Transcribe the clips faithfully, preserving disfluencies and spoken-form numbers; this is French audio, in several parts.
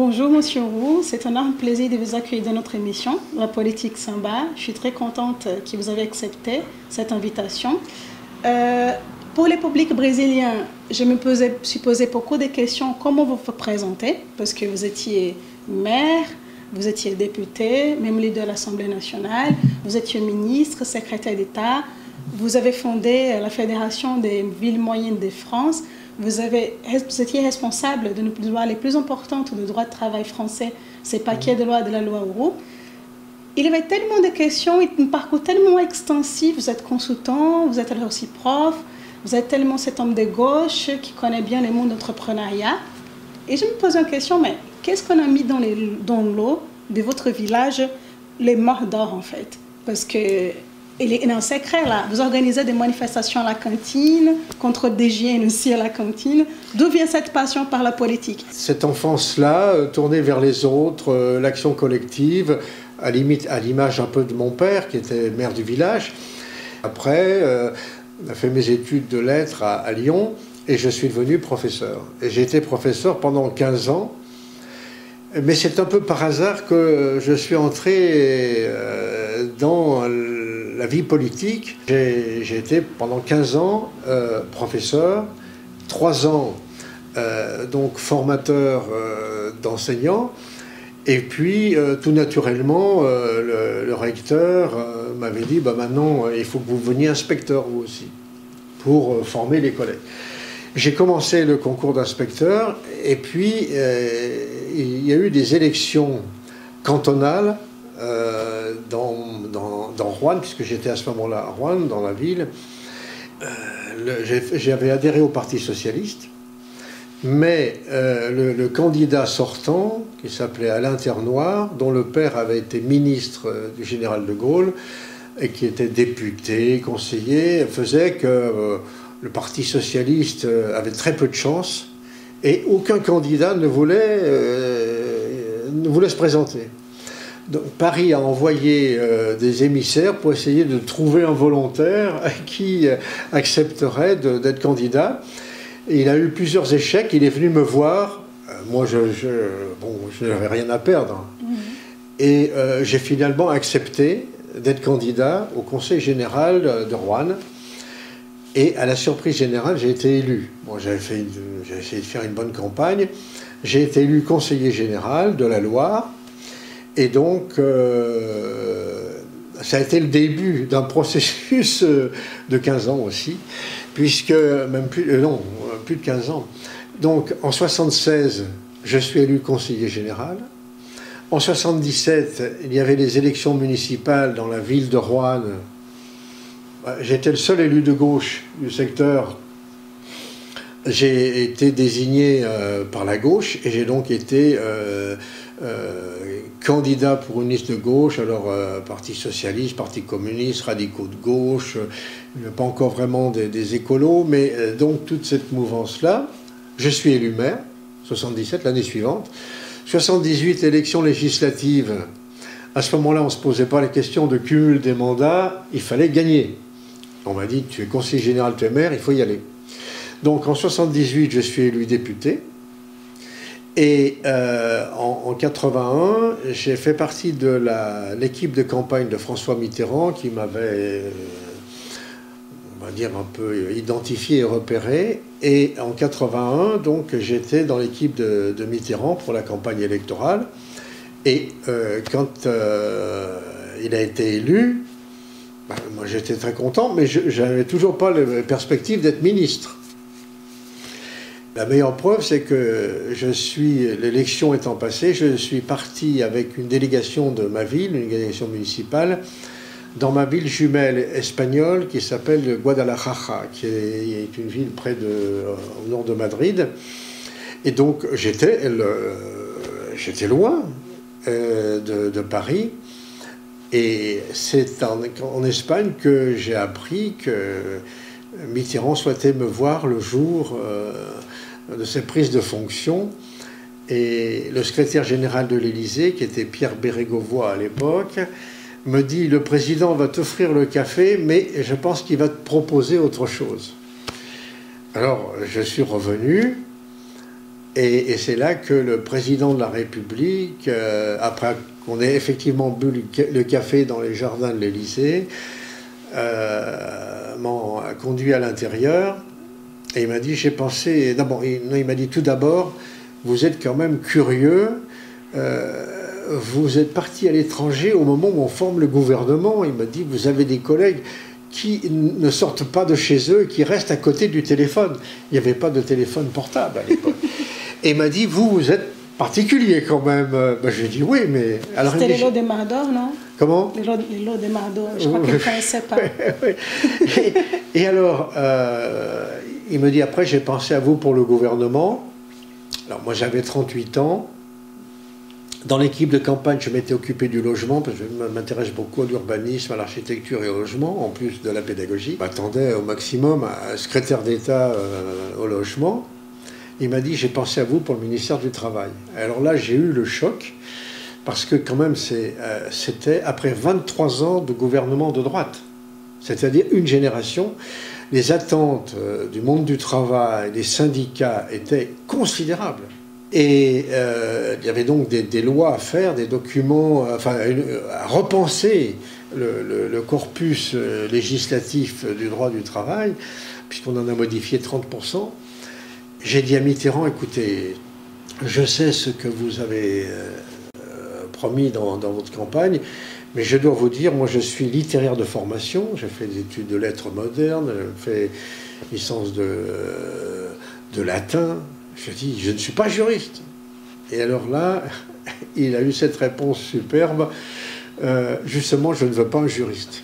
Bonjour Monsieur Roux, c'est un énorme plaisir de vous accueillir dans notre émission La Politique Samba. Je suis très contente que vous avez accepté cette invitation. Euh, pour le public brésilien, je me posais, suis posé beaucoup de questions. Comment vous vous présentez? Parce que vous étiez maire, vous étiez député, même leader de l'Assemblée nationale, vous étiez ministre, secrétaire d'État, vous avez fondé la Fédération des villes moyennes de France. Vous, avez, vous étiez responsable d'une des lois les plus importantes du droit de travail français, ce paquet de lois de la loi Auroux. Il y avait tellement de questions, un parcours tellement extensif. Vous êtes consultant, vous êtes alors aussi prof, vous êtes tellement cet homme de gauche qui connaît bien le monde d'entrepreneuriat. Et je me pose une question, mais qu'est-ce qu'on a mis dans, les, dans l'eau de votre village, les Mardore en fait? Parce que... Et les, et non, secret, là, vous organisez des manifestations à la cantine, contre d'hygiène aussi à la cantine. D'où vient cette passion par la politique? Cette enfance-là, euh, tournée vers les autres, euh, l'action collective, à limite à l'image un peu de mon père, qui était maire du village. Après, euh, on a fait mes études de lettres à, à Lyon, et je suis devenu professeur. Et j'ai été professeur pendant quinze ans. Mais c'est un peu par hasard que je suis entré euh, dans la vie politique. J'ai été pendant quinze ans euh, professeur, trois ans euh, donc formateur euh, d'enseignants, et puis euh, tout naturellement euh, le, le recteur euh, m'avait dit bah, « maintenant il faut que vous deveniez inspecteur vous aussi, pour euh, former les collègues ». J'ai commencé le concours d'inspecteur, et puis euh, il y a eu des élections cantonales euh, dans, dans, dans Rouen, puisque j'étais à ce moment-là à Rouen, dans la ville. Euh, J'avais adhéré au Parti Socialiste, mais euh, le, le candidat sortant, qui s'appelait Alain Ternoir, dont le père avait été ministre du général de Gaulle, et qui était député, conseiller, faisait que... Euh, le Parti Socialiste avait très peu de chance et aucun candidat ne voulait, euh, ne voulait se présenter. Donc Paris a envoyé euh, des émissaires pour essayer de trouver un volontaire qui euh, accepterait d'être candidat. Et il a eu plusieurs échecs, il est venu me voir. Euh, moi, je, je, bon, je n'avais rien à perdre. Mmh. Et euh, j'ai finalement accepté d'être candidat au Conseil général de Rouen. Et à la surprise générale, j'ai été élu. Bon, j'avais essayé de faire une bonne campagne. J'ai été élu conseiller général de la Loire. Et donc, euh, ça a été le début d'un processus de quinze ans aussi, puisque même plus, euh, non, plus de quinze ans. Donc, en soixante-seize, je suis élu conseiller général. En soixante-dix-sept, il y avait les élections municipales dans la ville de Roanne. J'étais le seul élu de gauche du secteur. J'ai été désigné euh, par la gauche et j'ai donc été euh, euh, candidat pour une liste de gauche, alors euh, Parti Socialiste, Parti Communiste, Radicaux de Gauche, euh, pas encore vraiment des, des écolos, mais euh, donc toute cette mouvance-là. Je suis élu maire, soixante-dix-sept, l'année suivante. soixante-dix-huit, élections législatives. À ce moment-là, on ne se posait pas la question de cumul des mandats, il fallait gagner. On m'a dit, tu es conseiller général, tu es maire, il faut y aller. Donc en soixante-dix-huit, je suis élu député. Et euh, en quatre-vingt-un, j'ai fait partie de l'équipe de campagne de François Mitterrand qui m'avait, euh, on va dire, un peu identifié et repéré. Et en quatre-vingt-un, donc, j'étais dans l'équipe de, de Mitterrand pour la campagne électorale. Et euh, quand euh, il a été élu, ben, moi j'étais très content, mais je n'avais toujours pas la perspective d'être ministre. La meilleure preuve, c'est que je suis, l'élection étant passée, je suis parti avec une délégation de ma ville, une délégation municipale, dans ma ville jumelle espagnole qui s'appelle Guadalajara, qui est une ville près de, au nord de Madrid. Et donc j'étais j'étais loin. De, de Paris, et c'est en, en Espagne que j'ai appris que Mitterrand souhaitait me voir le jour euh, de ses prises de fonction, et le secrétaire général de l'Élysée, qui était Pierre Bérégovois à l'époque, me dit « le président va t'offrir le café, mais je pense qu'il va te proposer autre chose ». Alors je suis revenu. Et, et c'est là que le président de la République, euh, après qu'on ait effectivement bu le, le café dans les jardins de l'Élysée, euh, m'a conduit à l'intérieur et il m'a dit, j'ai pensé, d'abord, il, il m'a dit tout d'abord, vous êtes quand même curieux, euh, vous êtes parti à l'étranger au moment où on forme le gouvernement. Il m'a dit, vous avez des collègues qui ne sortent pas de chez eux, qui restent à côté du téléphone. Il n'y avait pas de téléphone portable à l'époque. Et il m'a dit, vous, vous êtes particulier quand même. Ben, j'ai dit, oui, mais... C'était les lots de Mardore, non? Comment? Les lots de Mardore, je crois qu'il ne connaissait pas. et, et alors, euh, il me dit, après, j'ai pensé à vous pour le gouvernement. Alors, moi, j'avais trente-huit ans. Dans l'équipe de campagne, je m'étais occupé du logement, parce que je m'intéresse beaucoup à l'urbanisme, à l'architecture et au logement, en plus de la pédagogie. Je m'attendais au maximum à un secrétaire d'État euh, au logement. Il m'a dit, j'ai pensé à vous pour le ministère du Travail. Alors là, j'ai eu le choc, parce que quand même, c'était euh, après vingt-trois ans de gouvernement de droite, c'est-à-dire une génération. Les attentes euh, du monde du travail, des syndicats étaient considérables. Et euh, il y avait donc des, des lois à faire, des documents, enfin, à repenser le, le, le corpus législatif du droit du travail, puisqu'on en a modifié trente pour cent. J'ai dit à Mitterrand, écoutez, je sais ce que vous avez euh, promis dans, dans votre campagne, mais je dois vous dire, moi je suis littéraire de formation, j'ai fait des études de lettres modernes, j'ai fait licence de, euh, de latin. Je dis, je ne suis pas juriste. Et alors là, il a eu cette réponse superbe. Euh, justement, je ne veux pas un juriste.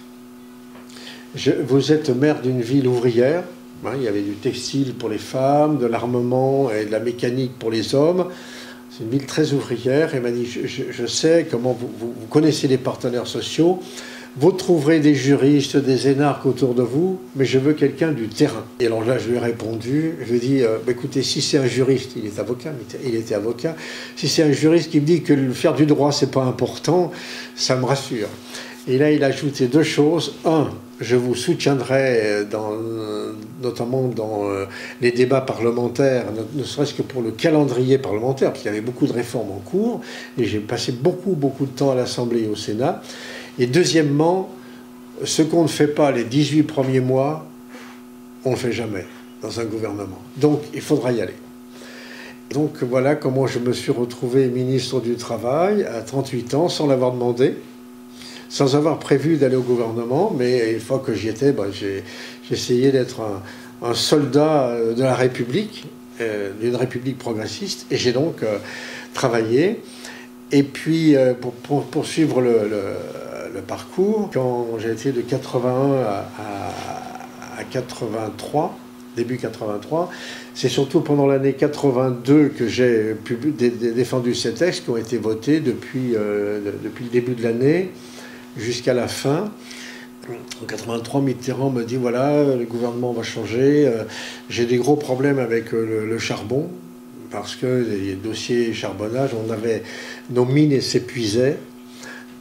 Je, vous êtes maire d'une ville ouvrière. Hein, il y avait du textile pour les femmes, de l'armement et de la mécanique pour les hommes. C'est une ville très ouvrière. Et il m'a dit, je, je, je sais comment vous, vous, vous connaissez les partenaires sociaux. Vous trouverez des juristes, des énarques autour de vous, mais je veux quelqu'un du terrain. Et alors là, je lui ai répondu, je lui ai dit, euh, bah, écoutez, si c'est un juriste, il est avocat, il était avocat, si c'est un juriste qui me dit que le faire du droit, c'est pas important, ça me rassure. Et là, il a ajouté deux choses. Un, je vous soutiendrai, dans, notamment dans les débats parlementaires, ne serait-ce que pour le calendrier parlementaire, parce qu'il y avait beaucoup de réformes en cours, et j'ai passé beaucoup, beaucoup de temps à l'Assemblée et au Sénat. Et deuxièmement, ce qu'on ne fait pas les dix-huit premiers mois, on ne le fait jamais dans un gouvernement. Donc, il faudra y aller. Donc, voilà comment je me suis retrouvé ministre du Travail à trente-huit ans, sans l'avoir demandé, sans avoir prévu d'aller au gouvernement. Mais une fois que j'y étais, bah, j'ai essayé d'être un, un soldat de la République, euh, d'une République progressiste. Et j'ai donc euh, travaillé. Et puis, euh, pour, pour poursuivre le... le le parcours, quand j'ai été de quatre-vingt-un à, à, à quatre-vingt-trois, début quatre-vingt-trois, c'est surtout pendant l'année quatre-vingt-deux que j'ai défendu ces textes qui ont été votés depuis, euh, depuis le début de l'année jusqu'à la fin. En quatre-vingt-trois, Mitterrand me dit, voilà, le gouvernement va changer, euh, j'ai des gros problèmes avec euh, le, le charbon, parce que les dossiers charbonnage, on avait, nos mines s'épuisaient.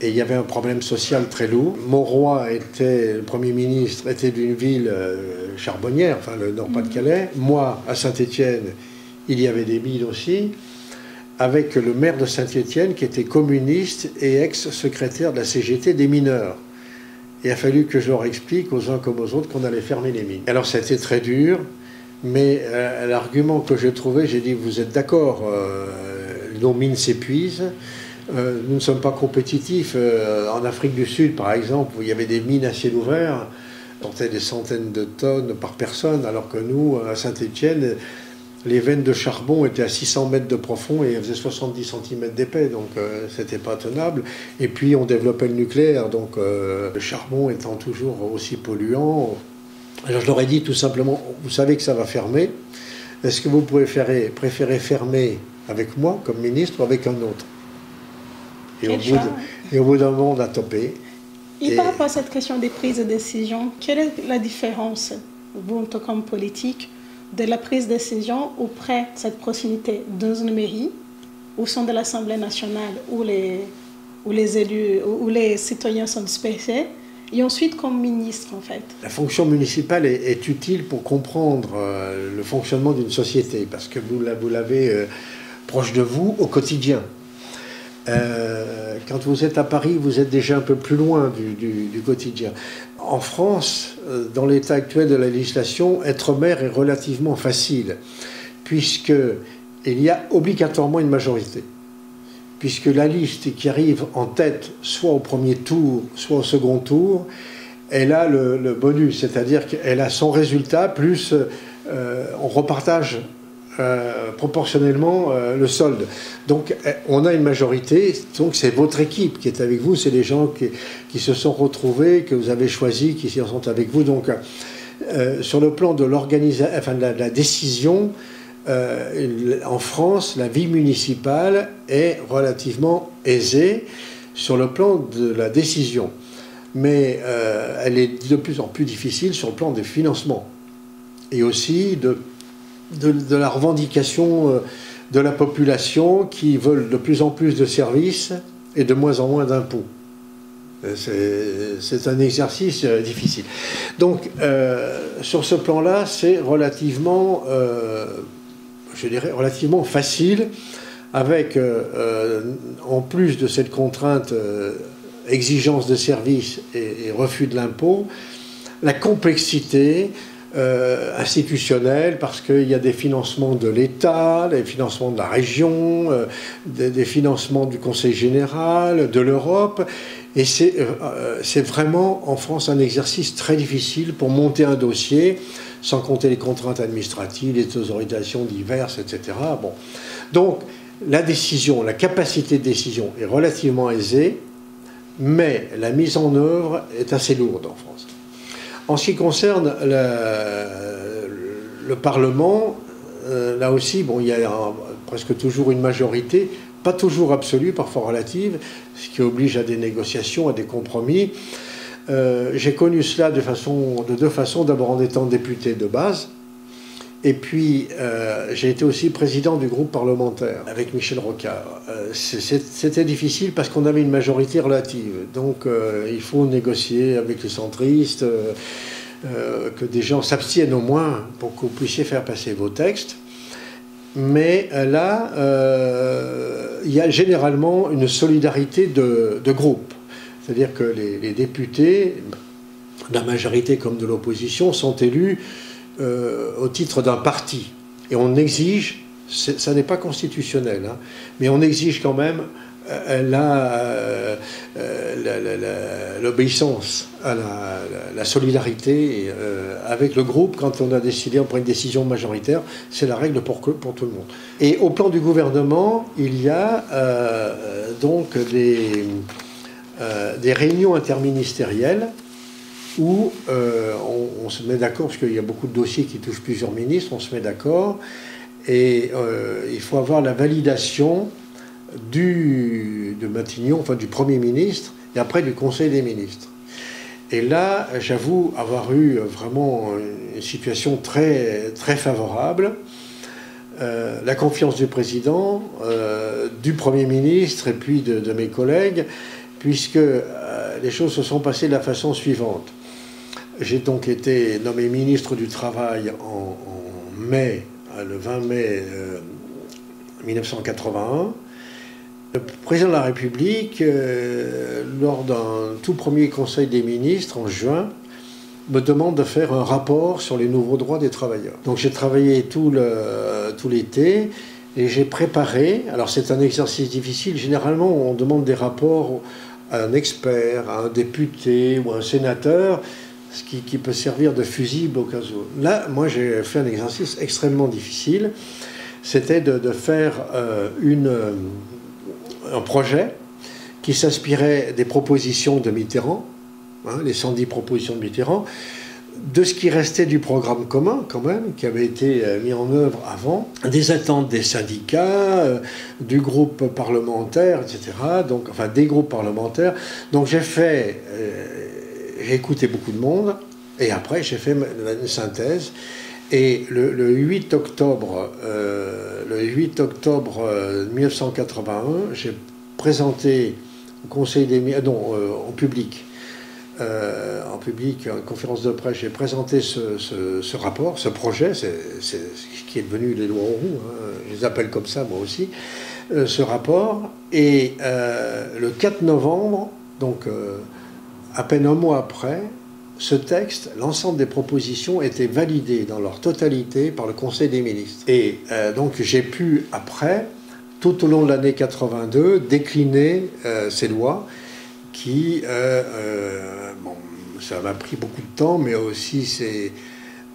Et il y avait un problème social très lourd. Mauroy était, le Premier ministre, était d'une ville charbonnière, enfin le Nord-Pas-de-Calais. Moi, à Saint-Étienne, il y avait des mines aussi, avec le maire de Saint-Étienne qui était communiste et ex-secrétaire de la C G T des mineurs. Il a fallu que je leur explique aux uns comme aux autres qu'on allait fermer les mines. Alors ça a été très dur, mais euh, l'argument que j'ai trouvé, j'ai dit, vous êtes d'accord, euh, nos mines s'épuisent. Euh, nous ne sommes pas compétitifs. Euh, en Afrique du Sud, par exemple, où il y avait des mines à ciel ouvert, portaient des centaines de tonnes par personne, alors que nous, à Saint-Étienne, les veines de charbon étaient à six cents mètres de profond et elles faisaient soixante-dix centimètres d'épais, donc euh, c'était pas tenable. Et puis on développait le nucléaire, donc euh, le charbon étant toujours aussi polluant. Alors je leur ai dit tout simplement, vous savez que ça va fermer, est-ce que vous pouvez faire, préférez fermer avec moi, comme ministre, ou avec un autre? Et au, bout de, et au bout d'un moment, on a topé. Et, et par rapport à cette question des prises de décision, quelle est la différence, vous, en tant que politique, de la prise de décision auprès de cette proximité dans une mairie, au sein de l'Assemblée nationale, où les, où les élus, où les citoyens sont dispersés, et ensuite comme ministre en fait. La fonction municipale est, est utile pour comprendre euh, le fonctionnement d'une société parce que vous, la, vous l'avez euh, proche de vous au quotidien. Euh, quand vous êtes à Paris, vous êtes déjà un peu plus loin du, du, du quotidien. En France, euh, dans l'état actuel de la législation, être maire est relativement facile puisque il y a obligatoirement une majorité. Puisque la liste qui arrive en tête, soit au premier tour, soit au second tour, elle a le, le bonus, c'est-à-dire qu'elle a son résultat, plus euh, on repartage euh, proportionnellement euh, le solde. Donc on a une majorité, donc c'est votre équipe qui est avec vous, c'est les gens qui, qui se sont retrouvés, que vous avez choisis, qui sont avec vous. Donc euh, sur le plan de l'organisation, enfin de la, de la décision, Euh, en France, la vie municipale est relativement aisée sur le plan de la décision. Mais euh, elle est de plus en plus difficile sur le plan des financements et aussi de, de, de la revendication de la population qui veulent de plus en plus de services et de moins en moins d'impôts. C'est un exercice difficile. Donc, euh, sur ce plan-là, c'est relativement... Euh, je dirais, relativement facile, avec, euh, en plus de cette contrainte euh, exigence de service et, et refus de l'impôt, la complexité euh, institutionnelle, parce qu'il y a des financements de l'État, des financements de la région, euh, des, des financements du Conseil général, de l'Europe, et c'est euh, c'est vraiment, en France, un exercice très difficile pour monter un dossier, sans compter les contraintes administratives, les autorisations diverses, et cetera. Bon. Donc, la décision, la capacité de décision est relativement aisée, mais la mise en œuvre est assez lourde en France. En ce qui concerne le, le Parlement, euh, là aussi, bon, il y a un, presque toujours une majorité, pas toujours absolue, parfois relative, ce qui oblige à des négociations, à des compromis. Euh, j'ai connu cela de, façon, de deux façons, d'abord en étant député de base, et puis euh, j'ai été aussi président du groupe parlementaire avec Michel Rocard. Euh, C'était difficile parce qu'on avait une majorité relative, donc euh, il faut négocier avec les centristes, euh, euh, que des gens s'abstiennent au moins pour que vous puissiez faire passer vos textes. Mais là, euh, il y a généralement une solidarité de, de groupe. C'est-à-dire que les, les députés, de la majorité comme de l'opposition, sont élus euh, au titre d'un parti. Et on exige, ça n'est pas constitutionnel, hein, mais on exige quand même euh, l'obéissance euh, à la, la, la solidarité euh, avec le groupe. Quand on a décidé, on prend une décision majoritaire, c'est la règle pour, que, pour tout le monde. Et au plan du gouvernement, il y a euh, donc des... Euh, des réunions interministérielles où euh, on, on se met d'accord, parce qu'il y a beaucoup de dossiers qui touchent plusieurs ministres, on se met d'accord, et euh, il faut avoir la validation du, de Matignon, enfin du Premier ministre, et après du Conseil des ministres. Et là, j'avoue avoir eu vraiment une situation très, très favorable. Euh, la confiance du président, euh, du Premier ministre, et puis de, de mes collègues, puisque euh, les choses se sont passées de la façon suivante. J'ai donc été nommé ministre du Travail en, en mai, le vingt mai euh, mille neuf cent quatre-vingt-un. Le président de la République, euh, lors d'un tout premier conseil des ministres, en juin, me demande de faire un rapport sur les nouveaux droits des travailleurs. Donc j'ai travaillé tout l'été, et j'ai préparé, alors c'est un exercice difficile, généralement on demande des rapports à un expert, à un député ou à un sénateur, ce qui, qui peut servir de fusible au cas où. Là, moi j'ai fait un exercice extrêmement difficile, c'était de, de faire euh, une, un projet qui s'inspirait des propositions de Mitterrand, hein, les cent dix propositions de Mitterrand, de ce qui restait du programme commun, quand même, qui avait été mis en œuvre avant, des attentes des syndicats, euh, du groupe parlementaire, et cetera. Donc, enfin, des groupes parlementaires. Donc, j'ai fait... Euh, j'ai écouté beaucoup de monde, et après, j'ai fait une synthèse. Et le, le huit octobre, euh, le huit octobre euh, mille neuf cent quatre-vingt-un, j'ai présenté au Conseil des... Non, euh, au public... euh, en public, en conférence de presse, j'ai présenté ce, ce, ce rapport, ce projet, c'est, c'est, qui est devenu les lois Auroux, hein, je les appelle comme ça moi aussi, euh, ce rapport, et euh, le quatre novembre, donc euh, à peine un mois après, ce texte, l'ensemble des propositions étaient validées dans leur totalité par le Conseil des ministres. Et euh, donc j'ai pu, après, tout au long de l'année quatre-vingt-deux, décliner euh, ces lois qui, euh, euh, bon, ça m'a pris beaucoup de temps, mais aussi c'est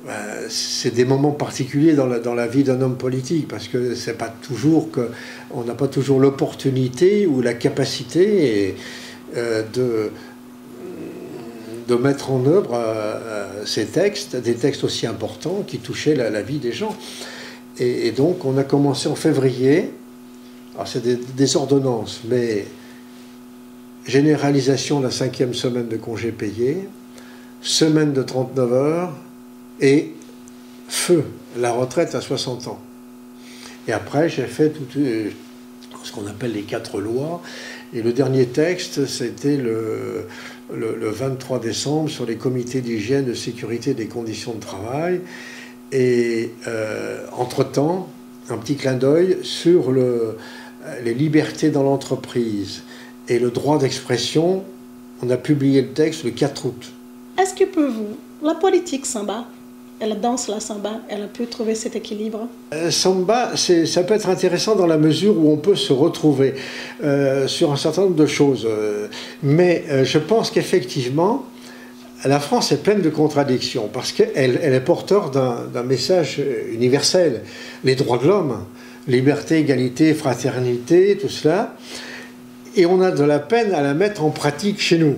euh, c'est des moments particuliers dans la, dans la vie d'un homme politique, parce que c'est pas toujours que, on n'a pas toujours l'opportunité ou la capacité et, euh, de... de mettre en œuvre euh, ces textes, des textes aussi importants qui touchaient la, la vie des gens. Et, et donc on a commencé en février, alors c'est des, des ordonnances, mais généralisation de la cinquième semaine de congés payés, semaine de trente-neuf heures et feu, la retraite à soixante ans. Et après j'ai fait tout, euh, ce qu'on appelle les quatre lois, et le dernier texte c'était le... Le, le vingt-trois décembre sur les comités d'hygiène, de sécurité des conditions de travail, et euh, entre-temps, un petit clin d'œil sur le, les libertés dans l'entreprise et le droit d'expression. On a publié le texte le quatre août. Est-ce que pour vous, la politique samba, elle danse la samba, elle a pu trouver cet équilibre? euh, Samba, ça peut être intéressant dans la mesure où on peut se retrouver euh, sur un certain nombre de choses. Euh, mais euh, je pense qu'effectivement, la France est pleine de contradictions, parce qu'elle elle est porteur d'un d'un message universel. Les droits de l'homme, liberté, égalité, fraternité, tout cela. Et on a de la peine à la mettre en pratique chez nous.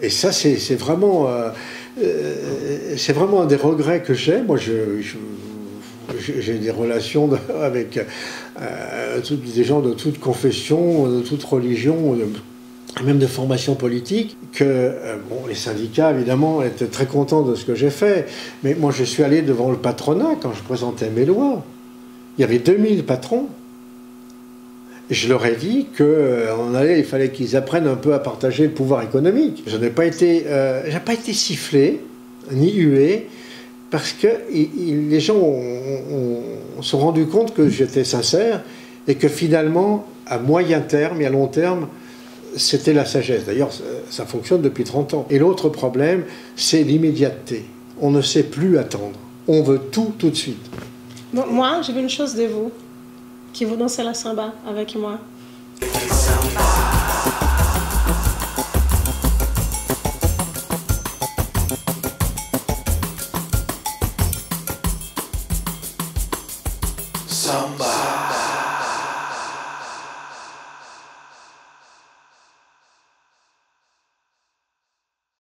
Et ça, c'est vraiment... Euh, Euh, c'est vraiment un des regrets que j'ai. Moi, j'ai des relations de, avec euh, tout, des gens de toute confession, de toute religion, de, même de formation politique, que euh, bon, les syndicats, évidemment, étaient très contents de ce que j'ai fait. Mais moi, je suis allé devant le patronat quand je présentais mes lois. Il y avait deux mille patrons. Je leur ai dit qu'on allait, il fallait qu'ils apprennent un peu à partager le pouvoir économique. Je n'ai pas été, euh, j'ai pas été sifflé, ni hué, parce que il, il, les gens ont, ont, se sont rendus compte que j'étais sincère et que finalement, à moyen terme et à long terme, c'était la sagesse. D'ailleurs, ça, ça fonctionne depuis trente ans. Et l'autre problème, c'est l'immédiateté. On ne sait plus attendre. On veut tout, tout de suite. Bon, moi, j'ai vu une chose de vous. Qui vous dansez la samba avec moi. Samba.